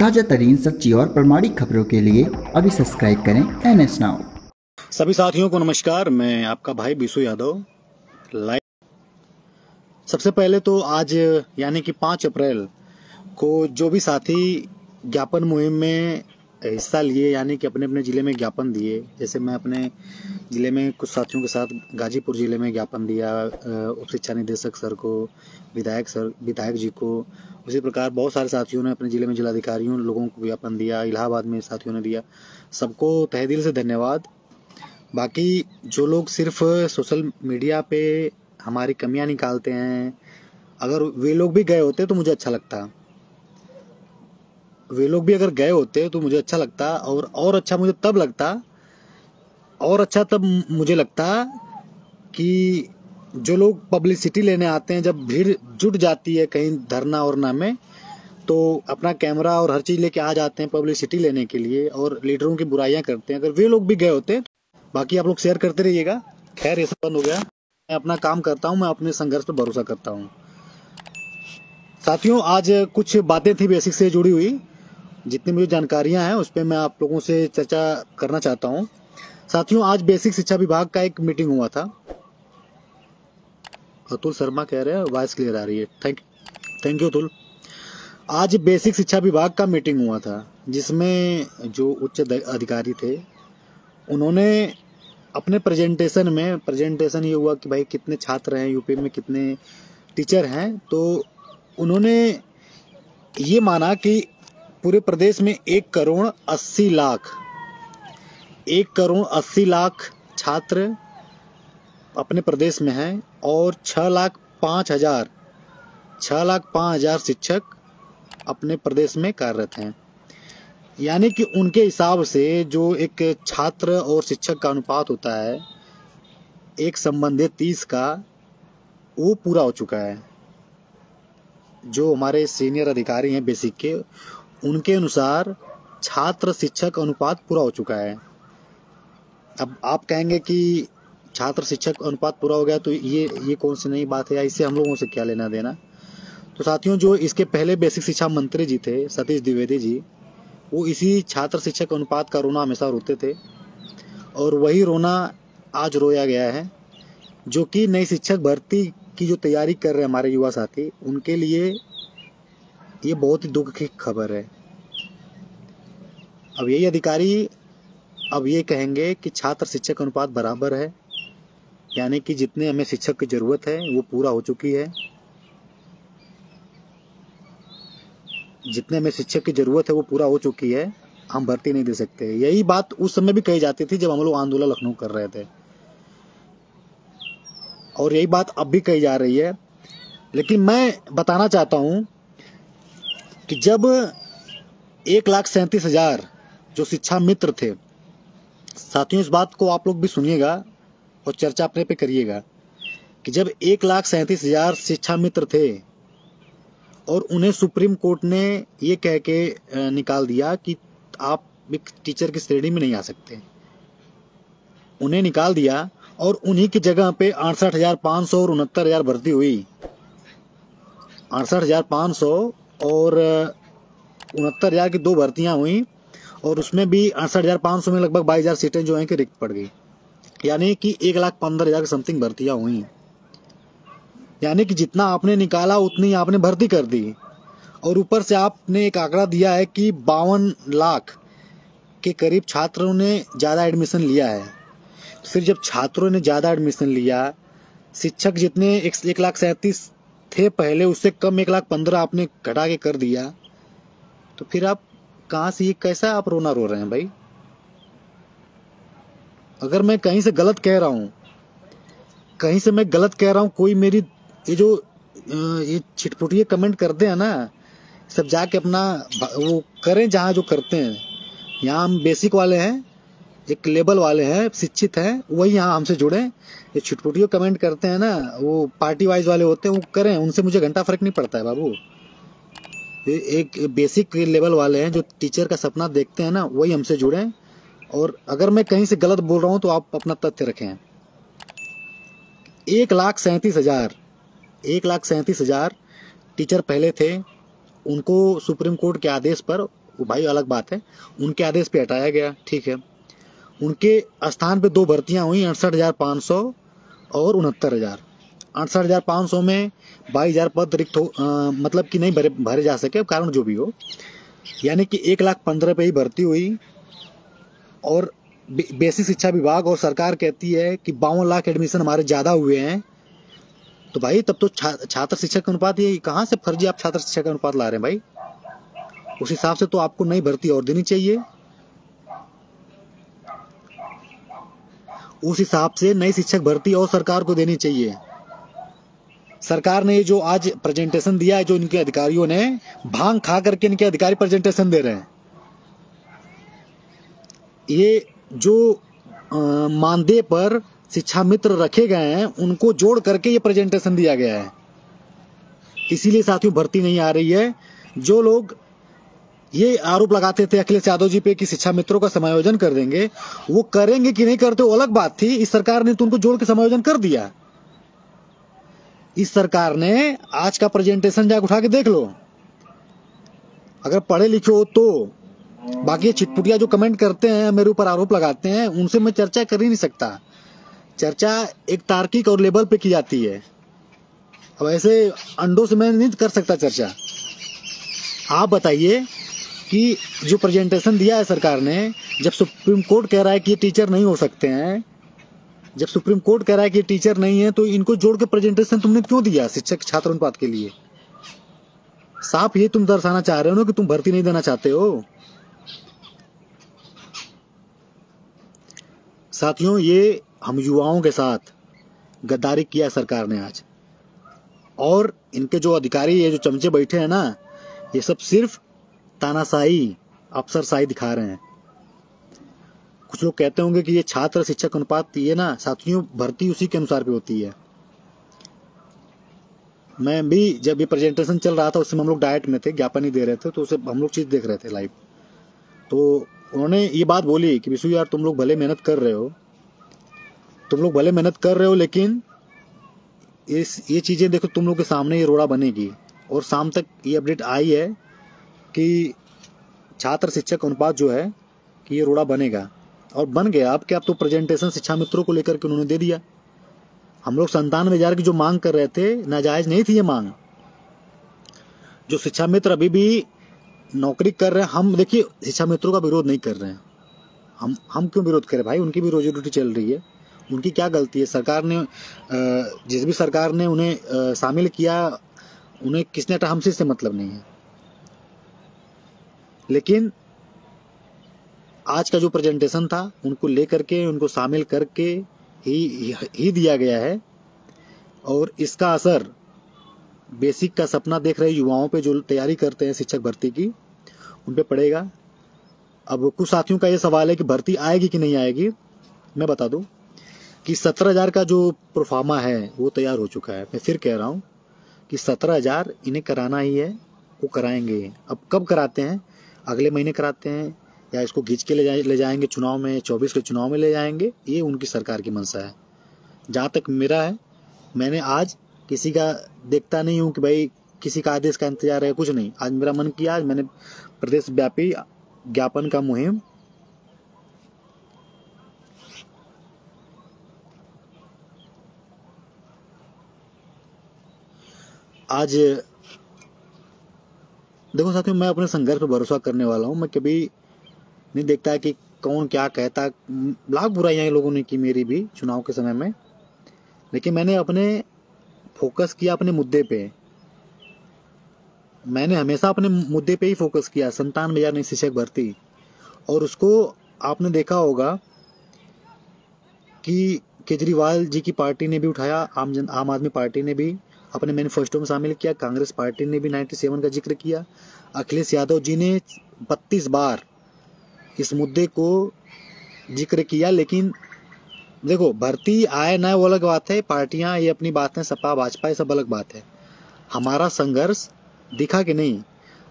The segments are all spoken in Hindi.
ताजा तरीन सच्ची और प्रामाणिक खबरों के लिए अभी सब्सक्राइब करें NS Now। सभी साथियों को नमस्कार, मैं आपका भाई विशु यादव। सबसे पहले तो आज यानी कि 5 अप्रैल को जो भी साथी ज्ञापन मुहिम में हिस्सा लिए यानी कि अपने अपने ज़िले में ज्ञापन दिए, जैसे मैं अपने ज़िले में कुछ साथियों के साथ गाजीपुर ज़िले में ज्ञापन दिया, उप शिक्षा निदेशक सर को, विधायक जी को, उसी प्रकार बहुत सारे साथियों ने अपने ज़िले में जिलाधिकारियों लोगों को ज्ञापन दिया, इलाहाबाद में साथियों ने दिया, सबको तहे दिल से धन्यवाद। बाकी जो लोग सिर्फ सोशल मीडिया पे हमारी कमियां निकालते हैं, अगर वे लोग भी गए होते तो मुझे अच्छा लगता, और अच्छा मुझे तब लगता कि जो लोग पब्लिसिटी लेने आते हैं, जब भीड़ जुट जाती है कहीं धरना और ना में, तो अपना कैमरा और हर चीज़ लेके आ जाते हैं पब्लिसिटी लेने के लिए और लीडरों की बुराइयां करते हैं। अगर वे लोग भी गए होते। बाकी आप लोग शेयर करते रहिएगा। खैर ये सब बंद हो गया, मैं अपना काम करता हूँ, मैं अपने संघर्ष पर भरोसा करता हूँ। साथियों आज कुछ बातें थी बेसिक से जुड़ी हुई, जितनी मुझे जानकारियाँ हैं उस पर मैं आप लोगों से चर्चा करना चाहता हूँ। साथियों आज बेसिक शिक्षा विभाग का एक मीटिंग हुआ था। अतुल शर्मा कह रहे हैं वॉइस क्लियर आ रही है, थैंक यू अतुल। आज बेसिक शिक्षा विभाग का मीटिंग हुआ था, जिसमें जो उच्च अधिकारी थे उन्होंने अपने प्रेजेंटेशन में, प्रेजेंटेशन ये हुआ कि भाई कितने छात्र हैं यूपी में, कितने टीचर हैं, तो उन्होंने ये माना कि पूरे प्रदेश में 1 करोड़ 80 लाख छात्र अपने प्रदेश में हैं और 6 लाख 5 हज़ार शिक्षक अपने प्रदेश में कार्यरत हैं। यानी कि उनके हिसाब से जो एक छात्र और शिक्षक का अनुपात होता है 1:30 का, वो पूरा हो चुका है। जो हमारे सीनियर अधिकारी हैं बेसिक के, उनके अनुसार छात्र शिक्षक अनुपात पूरा हो चुका है। अब आप कहेंगे कि छात्र शिक्षक अनुपात पूरा हो गया तो ये कौन सी नई बात है या इससे हम लोगों से क्या लेना देना। तो साथियों जो इसके पहले बेसिक शिक्षा मंत्री जी थे सतीश द्विवेदी जी, वो इसी छात्र शिक्षक अनुपात का रोना हमेशा रोते थे और वही रोना आज रोया गया है, जो कि नई शिक्षक भर्ती की जो तैयारी कर रहे हैं हमारे युवा साथी, उनके लिए ये बहुत ही दुख की खबर है। अब यही अधिकारी अब ये कहेंगे कि छात्र शिक्षक अनुपात बराबर है, यानी कि जितने हमें शिक्षक की ज़रूरत है वो पूरा हो चुकी है, हम भर्ती नहीं दे सकते। यही बात उस समय भी कही जाती थी जब हम लोग आंदोलन लखनऊ कर रहे थे, और यही बात अब भी कही जा रही है। लेकिन मैं बताना चाहता हूं कि जब 1,37,000 जो शिक्षा मित्र थे, साथियों इस बात को आप लोग भी सुनिएगा और चर्चा अपने पे करिएगा, कि जब 1,37,000 शिक्षा मित्र थे और उन्हें सुप्रीम कोर्ट ने ये कह के निकाल दिया कि आप एक टीचर की श्रेणी में नहीं आ सकते, उन्हें निकाल दिया और उन्हीं की जगह पे 68,500 और 69,000 भर्ती हुई, 68,500 और 69,000 की 2 भर्तियां हुई, और उसमें भी 68,500 में लगभग 22,000 सीटें जो हैं कि रिक्त पड़ गई, यानी कि 1,15,000 के समथिंग भर्तियाँ हुई। यानी कि जितना आपने निकाला उतनी आपने भर्ती कर दी, और ऊपर से आपने एक आंकड़ा दिया है कि 52 लाख के करीब छात्रों ने ज़्यादा एडमिशन लिया है। फिर जब छात्रों ने ज़्यादा एडमिशन लिया, शिक्षक जितने 1,37,000 थे पहले, उससे कम 1,15,000 आपने घटा के कर दिया, तो फिर आप कहाँ से, ये कैसा आप रोना रो रहे हैं भाई। अगर मैं कहीं से गलत कह रहा हूँ, कोई मेरी ये जो छिटपुटिए कमेंट करते हैं ना, सब जाके अपना वो करें जहाँ जो करते हैं। यहाँ हम बेसिक वाले हैं, एक लेवल वाले हैं, शिक्षित हैं, वही यहाँ हमसे जुड़े। ये छिटपुटियों कमेंट करते हैं ना, वो पार्टी वाइज वाले होते हैं, वो करें, उनसे मुझे घंटा फर्क नहीं पड़ता है बाबू। एक बेसिक लेवल वाले हैं जो टीचर का सपना देखते हैं ना, वही हमसे जुड़ें। और अगर मैं कहीं से गलत बोल रहा हूँ तो आप अपना तथ्य रखें। 1,37,000 टीचर पहले थे, उनको सुप्रीम कोर्ट के आदेश पर वो भाई अलग बात है, उनके आदेश पे हटाया गया, ठीक है। उनके स्थान पे दो भर्तियां हुई 68,500 और 69,000। 68,500 में 22,000 पद रिक्त हो, मतलब कि नहीं भरे जा सके, कारण जो भी हो, यानी कि 1,15,000 पे ही भर्ती हुई। और बेसिक शिक्षा विभाग और सरकार कहती है कि 52,00,000 एडमिशन हमारे ज़्यादा हुए हैं। तो भाई तब तो छात्र शिक्षक का अनुपात ये कहाँ से फर्जी आप छात्र शिक्षक का अनुपात ला रहे हैं भाई? उस हिसाब से तो आपको नई भर्ती और देनी चाहिए, उस हिसाब से नई शिक्षक भर्ती और सरकार को देनी चाहिए। सरकार ने जो आज प्रेजेंटेशन दिया है, जो इनके अधिकारियों ने भांग खा करके इनके अधिकारी प्रेजेंटेशन दे रहे हैं, ये जो मानदेय पर शिक्षा मित्र रखे गए हैं उनको जोड़ करके ये प्रेजेंटेशन दिया गया है। इसीलिए साथियों भर्ती नहीं आ रही है। जो लोग ये आरोप लगाते थे अखिलेश यादव जी पे कि शिक्षा मित्रों का समायोजन कर देंगे, वो करेंगे कि नहीं करते वो अलग बात थी, इस सरकार ने तो उनको जोड़ के समायोजन कर दिया। इस सरकार ने आज का प्रेजेंटेशन जाकर उठा के देख लो, अगर पढ़े लिखे हो तो। बाकी ये छिटपुटिया जो कमेंट करते हैं, मेरे ऊपर आरोप लगाते हैं, उनसे मैं चर्चा कर ही नहीं सकता। चर्चा एक तार्किक और लेवल पे की जाती है, अब ऐसे अंडों से मैं नहीं कर सकता चर्चा। आप बताइए कि जो प्रेजेंटेशन दिया है सरकार ने, जब सुप्रीम कोर्ट कह रहा है कि ये टीचर नहीं हो सकते हैं, जब सुप्रीम कोर्ट कह रहा है कि ये टीचर नहीं है, तो इनको जोड़ के प्रेजेंटेशन तुमने क्यों दिया शिक्षक छात्र अनुपात के लिए? साफ ये तुम दर्शाना चाह रहे हो ना कि तुम भर्ती नहीं देना चाहते हो। साथियों ये हम युवाओं के साथ गद्दारी किया सरकार ने आज, और इनके जो अधिकारी ये जो चमचे बैठे हैं ना, ये सब सिर्फ तानाशाही अफसरशाही दिखा रहे हैं। कुछ लोग कहते होंगे कि ये छात्र शिक्षक अनुपात ये ना, साथियों भर्ती उसी के अनुसार भी होती है। मैं भी जब ये प्रेजेंटेशन चल रहा था उसमें हम लोग डाइट में थे, ज्ञापन ही दे रहे थे, तो उसे हम लोग चीज़ देख रहे थे लाइव। तो उन्होंने ये बात बोली कि विशु यार तुम लोग भले मेहनत कर रहे हो लेकिन ये चीज़ें देखो, तुम लोग के सामने ये रोड़ा बनेगी। और शाम तक ये अपडेट आई है कि छात्र शिक्षक अनुपात जो है कि ये रोड़ा बनेगा, और बन गया। अब क्या, अब तो प्रेजेंटेशन शिक्षा मित्रों को लेकर के उन्होंने दे दिया। हम लोग 97,000 की जो मांग कर रहे थे, नाजायज़ नहीं थी ये मांग। जो शिक्षा मित्र अभी भी नौकरी कर रहे हैं, हम देखिए शिक्षा मित्रों का विरोध नहीं कर रहे हैं, हम क्यों विरोध करें भाई? उनकी भी रोजी रोटी चल रही है, उनकी क्या गलती है? सरकार ने जिस भी सरकार ने उन्हें शामिल किया, उन्हें किसने हटा, हमसे इससे मतलब नहीं है। लेकिन आज का जो प्रेजेंटेशन था उनको लेकर के, उनको शामिल करके ही दिया गया है, और इसका असर बेसिक का सपना देख रहे युवाओं पे जो तैयारी करते हैं शिक्षक भर्ती की, उन पे पड़ेगा। अब कुछ साथियों का ये सवाल है कि भर्ती आएगी कि नहीं आएगी। मैं बता दूं कि 17,000 का जो प्रोफार्मा है वो तैयार हो चुका है। मैं फिर कह रहा हूँ कि 17,000 इन्हें कराना ही है, वो कराएंगे। अब कब कराते हैं? अगले महीने कराते हैं या इसको घींच के ले जाएंगे चुनाव में, 24 के चुनाव में ले जाएंगे, ये उनकी सरकार की मंशा है। जहाँ तक मेरा है, मैंने आज किसी का देखता नहीं हूँ कि भाई किसी का आदेश का इंतजार है, कुछ नहीं। आज मेरा मन किया, आज मैंने प्रदेशव्यापी ज्ञापन का मुहिम आज। देखो साथियों, मैं अपने संघर्ष पर भरोसा करने वाला हूँ। मैं कभी नहीं देखता कि कौन क्या कहता। लाख बुराइयाँ लोगों ने की मेरी भी चुनाव के समय में, लेकिन मैंने अपने फोकस किया अपने मुद्दे पे। मैंने हमेशा अपने मुद्दे पे ही फोकस किया, 97,000 नई शिक्षक भर्ती। और उसको आपने देखा होगा कि केजरीवाल जी की पार्टी ने भी उठाया, आम आदमी पार्टी ने भी अपने मैनिफेस्टो में शामिल किया, कांग्रेस पार्टी ने भी 97 का जिक्र किया। अखिलेश यादव जी ने 32 बार इस मुद्दे को जिक्र किया। लेकिन देखो, भर्ती आए ना वो अलग बात है, पार्टियां ये अपनी बात है, सपा भाजपा ये सब अलग बात है। हमारा संघर्ष दिखा कि नहीं?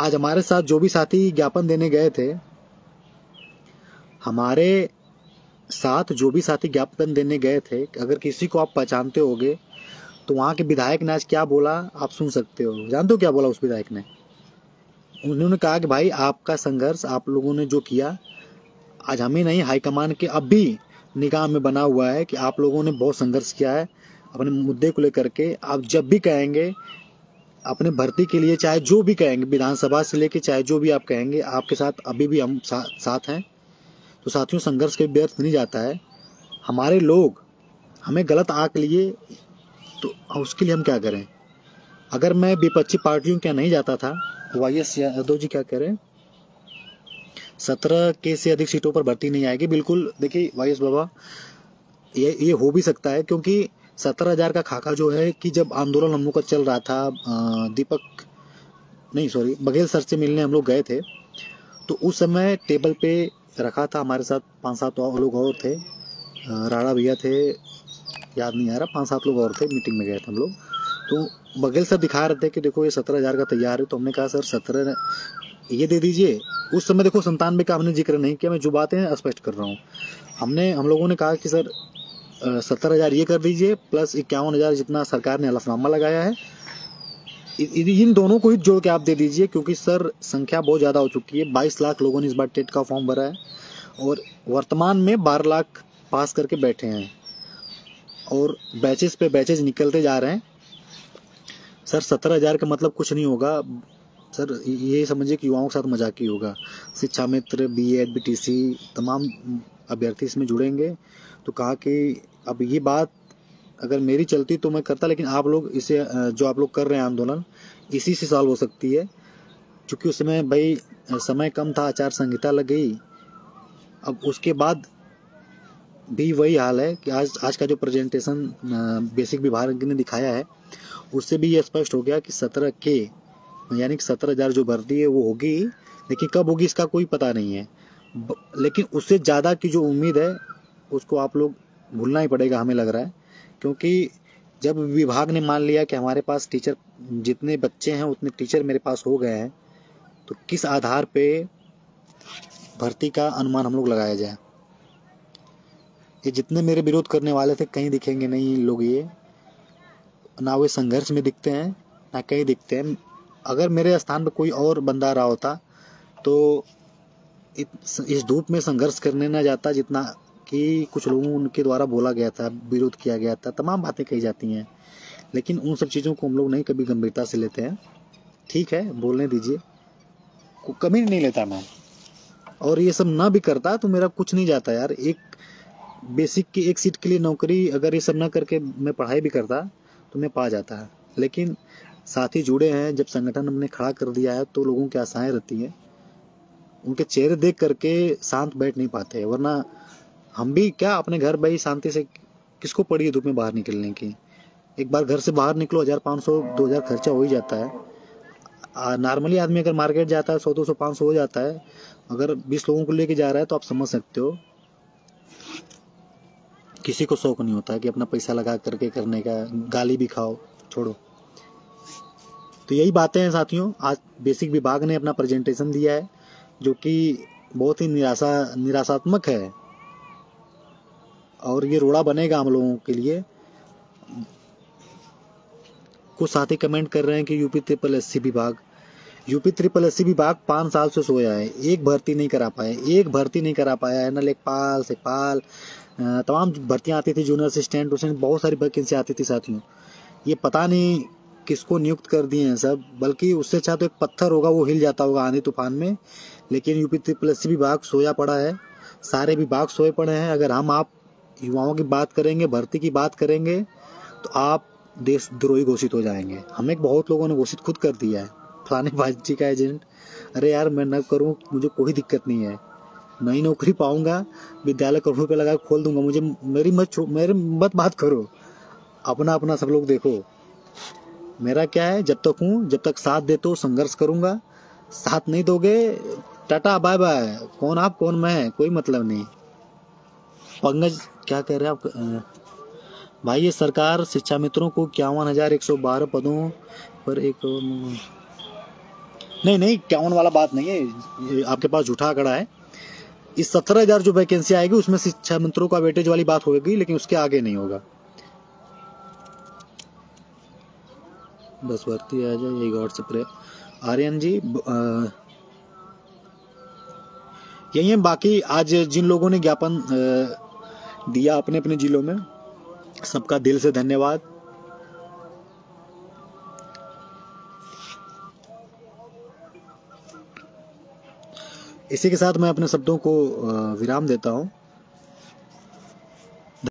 आज हमारे साथ जो भी साथी ज्ञापन देने गए थे, अगर किसी को आप पहचानते होगे तो वहाँ के विधायक ने आज क्या बोला आप सुन सकते हो। जानते हो क्या बोला उस विधायक ने? उन्होंने कहा कि भाई आपका संघर्ष, आप लोगों ने जो किया, आज हमें नहीं हाईकमान के अब भी निगाह में बना हुआ है कि आप लोगों ने बहुत संघर्ष किया है अपने मुद्दे को लेकर के। आप जब भी कहेंगे अपने भर्ती के लिए, चाहे जो भी कहेंगे, विधानसभा से लेके चाहे जो भी आप कहेंगे, आपके साथ अभी भी हम साथ हैं। तो साथियों, संघर्ष के व्यर्थ नहीं जाता है। हमारे लोग हमें गलत आंक लिए, तो उसके लिए हम क्या करें? अगर मैं विपक्षी पार्टियों क्या नहीं जाता था, वाईएस यादव जी क्या करें, 17K से अधिक सीटों पर भर्ती नहीं आएगी। बिल्कुल, देखिए वाईएस बाबा, ये हो भी सकता है, क्योंकि 17,000 का खाका जो है कि जब आंदोलन हम लोग का चल रहा था, बघेल सर से मिलने हम लोग गए थे, तो उस समय टेबल पे रखा था, हमारे साथ 5-7 लोग और थे, राणा भैया थे, याद नहीं आ रहा, 5-7 लोग और थे, मीटिंग में गए थे हम लोग। तो बघेल सर दिखा रहे थे कि देखो ये 17,000 का तैयार है। तो हमने कहा सर 17 ये दे दीजिए। उस समय देखो 97 का हमने जिक्र नहीं किया, मैं जो बातें स्पष्ट कर रहा हूँ। हम लोगों ने कहा कि सर 17,000 ये कर दीजिए प्लस 51,000 जितना सरकार ने हलफनामा लगाया है, इन दोनों को ही जोड़ के आप दे दीजिए, क्योंकि सर संख्या बहुत ज़्यादा हो चुकी है। 22 लाख लोगों ने इस बार टेट का फॉर्म भरा है और वर्तमान में 12 लाख पास करके बैठे हैं और बैचेस पे बैचेस निकलते जा रहे हैं। सर 17,000 का मतलब कुछ नहीं होगा सर, ये समझिए कि युवाओं के साथ मजाक ही होगा। शिक्षा मित्र, BEd, BTC तमाम अभ्यर्थी इसमें जुड़ेंगे। तो कहा कि अब ये बात अगर मेरी चलती तो मैं करता, लेकिन आप लोग इसे जो आप लोग कर रहे हैं आंदोलन, इसी से सॉल्व हो सकती है। चूँकि उसमें भाई समय कम था, आचार संहिता लग गई, अब उसके बाद भी वही हाल है कि आज का जो प्रेजेंटेशन बेसिक विभाग ने दिखाया है, उससे भी ये स्पष्ट हो गया कि 17K यानी कि 17,000 जो भर्ती है वो होगी, लेकिन कब होगी इसका कोई पता नहीं है। लेकिन उससे ज़्यादा की जो उम्मीद है उसको आप लोग भूलना ही पड़ेगा, हमें लग रहा है। क्योंकि जब विभाग ने मान लिया कि हमारे पास टीचर जितने बच्चे हैं उतने टीचर मेरे पास हो गए हैं, तो किस आधार पे भर्ती का अनुमान हम लोग लगाया जाए? ये जितने मेरे विरोध करने वाले थे कहीं दिखेंगे नहीं लोग, ये ना वे संघर्ष में दिखते हैं ना कहीं दिखते हैं। अगर मेरे स्थान पर कोई और बंदा रहा होता तो इस धूप में संघर्ष करने ना जाता, जितना कि कुछ लोगों उनके द्वारा बोला गया था, विरोध किया गया था, तमाम बातें कही जाती हैं, लेकिन उन सब चीज़ों को हम लोग नहीं कभी गंभीरता से लेते हैं। ठीक है, बोलने दीजिए, कभी नहीं लेता मैं, और ये सब ना भी करता तो मेरा कुछ नहीं जाता यार। एक बेसिक की एक सीट के लिए नौकरी, अगर ये सब ना करके मैं पढ़ाई भी करता तो मैं पा जाता है। लेकिन साथी जुड़े हैं, जब संगठन हमने खड़ा कर दिया है तो लोगों की आशाएं रहती हैं, उनके चेहरे देख करके शांत बैठ नहीं पाते, वरना हम भी क्या अपने घर भाई शांति से किसको पड़ी है धूप में बाहर निकलने की? एक बार घर से बाहर निकलो 1,500-2,000 खर्चा हो ही जाता है। नॉर्मली आदमी अगर मार्केट जाता है 100-200-500 हो जाता है, अगर 20 लोगों को लेके जा रहा है तो आप समझ सकते हो किसी को शौक नहीं होता है कि अपना पैसा लगा करके करने का, गाली भी खाओ छोड़ो। तो यही बातें हैं साथियों। आज बेसिक विभाग ने अपना प्रेजेंटेशन दिया है जो कि बहुत ही निराशात्मक है और ये रोड़ा बनेगा हम लोगों के लिए। कुछ साथी कमेंट कर रहे हैं कि यूपी ट्रिपल एससी विभाग 5 साल से सोया है, एक भर्ती नहीं करा पाया है। ना लेखपाल, सेखपाल, तमाम भर्तियाँ आती थी, जूनियर असिस्टेंट, उसमें बहुत सारी वैकेंसी आती थी साथियों। ये पता नहीं किसको नियुक्त कर दिए हैं सब, बल्कि उससे अच्छा तो एक पत्थर होगा वो हिल जाता होगा आंधी तूफान में, लेकिन यूपी ट्रिपल एससी विभाग सोया पड़ा है, सारे विभाग सोए पड़े हैं। अगर हम आप युवाओं की बात करेंगे, भर्ती की बात करेंगे, तो आप देशद्रोही घोषित हो जाएंगे। हमें बहुत लोगों ने घोषित खुद कर दिया है, फलाने भाजी का एजेंट। अरे यार मैं न करूँ, मुझे कोई दिक्कत नहीं है, नई नौकरी पाऊंगा, विद्यालय करोड़ों पे लगा खोल दूंगा, मुझे मेरी मत बात करो, अपना सब लोग देखो। मेरा क्या है, जब तक हूँ, जब तक साथ देते हो संघर्ष करूँगा, साथ नहीं दोगे टाटा बाय बाय, कौन आप कौन मैं, कोई मतलब नहीं। पंकज क्या कह रहे हैं आप भाई, ये सरकार शिक्षा मित्रों को 51,112 पदों पर एक, नहीं 51 वाला बात नहीं है, आपके पास झूठा आंकड़ा है। इस 17,000 जो वैकेंसी आएगी उसमें शिक्षा मित्रों का वेटेज वाली बात होगी, लेकिन उसके आगे नहीं होगा। बस भर्ती आ जाए, यही गॉड से प्रे। आर्यन जी यही है। बाकी आज जिन लोगों ने ज्ञापन दिया अपने अपने जिलों में, सबका दिल से धन्यवाद। इसी के साथ मैं अपने शब्दों को विराम देता हूं।